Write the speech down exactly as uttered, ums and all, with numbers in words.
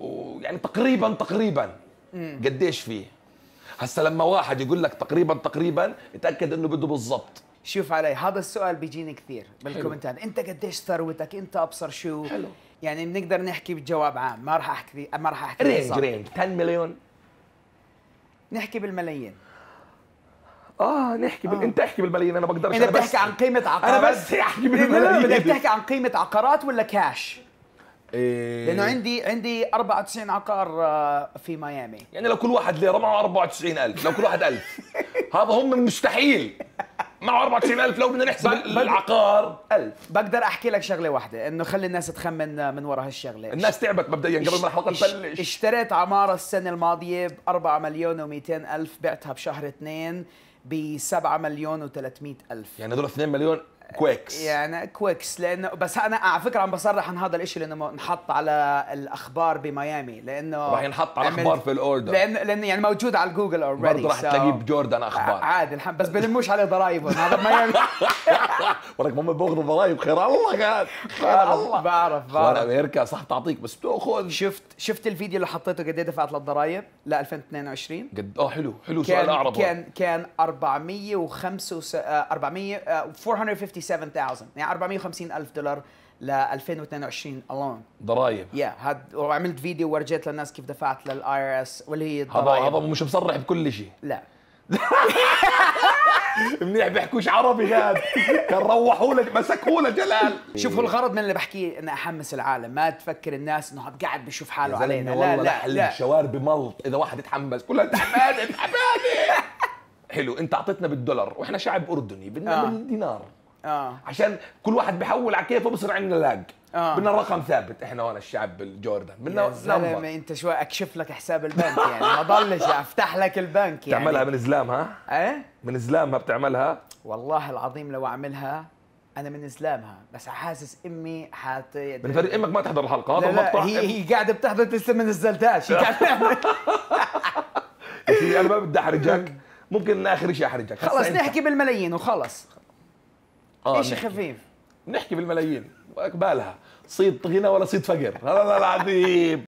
ويعني تقريبا تقريبا قديش فيه؟ هسه لما واحد يقول لك تقريبا تقريبا اتاكد انه بده بالضبط. شوف علي، هذا السؤال بيجيني كثير بالكومنتات، انت قديش ثروتك، انت ابصر شو؟ حلو. يعني بنقدر نحكي بجواب عام، ما راح احكي ما راح احكي رينج رينج عشرة مليون، نحكي بالملايين. اه نحكي بال... آه. انت احكي بالملايين، انا بقدرش. انت بتحكي عن قيمه عقارات، انا بس احكي بالملايين. بدك تحكي عن قيمه عقارات ولا كاش؟ إيه. لانه عندي عندي أربعة وتسعين عقار في ميامي، يعني لو كل واحد ليره معه أربعة وتسعين ألف، لو كل واحد ألف هذا هم من مستحيل معه أربعة وتسعين ألف، لو بدنا نحسب العقار ألف. بقدر احكي لك شغله واحده، انه خلي الناس تخمن من وراء هالشغله. الناس تعبت مبدئيا قبل ما الحلقه تبلش. اشتريت عماره السنه الماضيه ب أربعة مليون ومئتين ألف، بعتها بشهر اثنين ب سبعة مليون وثلاثمئة ألف، يعني هذول اثنين مليون كويكس. يعني كويكس، لانه بس انا على فكره عم بصرح عن هذا الشيء لانه انحط على الاخبار بميامي، لانه راح ينحط على الاخبار في الاوردر، لانه لانه يعني موجود على الجوجل اوريدي، برضه راح so تلاقيه بجوردن اخبار عادي، بس بلموش عليه ضرايبهم. هذا بميامي ولك هم بياخذوا ضرايب، خير الله قاعد، خير الله. بعرف بعرف امريكا صح تعطيك بس بتاخذ. شفت شفت الفيديو اللي حطيته قد ايه دفعت للضرايب ل ألفين واثنين وعشرين؟ قد اه حلو حلو سؤال اعربه. كان كان أربعمئة وخمسة وأربعمئة وأربعمئة وسبعة وخمسين ألف، يعني أربعمئة وخمسين ألف دولار ل ألفين واثنين وعشرين alone ضرايب. يا yeah. هاد وعملت فيديو ورجيت للناس كيف دفعت للاي ار اس واللي هي الضرايب. هذا هذا مش مصرح بكل شيء. لا منيح بيحكوش عربي هذا، كان روحوا لك مسكوا لك جلال. شوفوا الغرض من اللي بحكيه اني احمس العالم، ما تفكر الناس انه قاعد بشوف حاله علينا. لا لا لا، الشوارع بملط، اذا واحد يتحمس كلها تحماده تحماده. حلو، انت اعطيتنا بالدولار واحنا شعب اردني بدنا آه. بالدينار اه، عشان كل واحد بيحول على كيفه بصير عندنا لاج آه. بدنا الرقم ثابت احنا هون الشعب بالجوردن. بدنا نمبر. انت شو اكشف لك حساب البنك يعني؟ ما ضلش افتح لك البنك يعني. بتعملها من زلام ها؟ ايه من زلامها بتعملها؟ والله العظيم لو اعملها انا من زلامها، بس حاسس امي حت من فريق امك ما تحضر الحلقه. لا لا، هي هي قاعده بتحضر تسلم من الزلتاش. هي قاعده انا ما بدي احرجك، ممكن اخر شيء احرجك. خلص نحكي بالملايين وخلص. آه ايش خفيف، نحكي بالملايين. بالها صيد غنى ولا صيد فقر؟ لا لا العظيم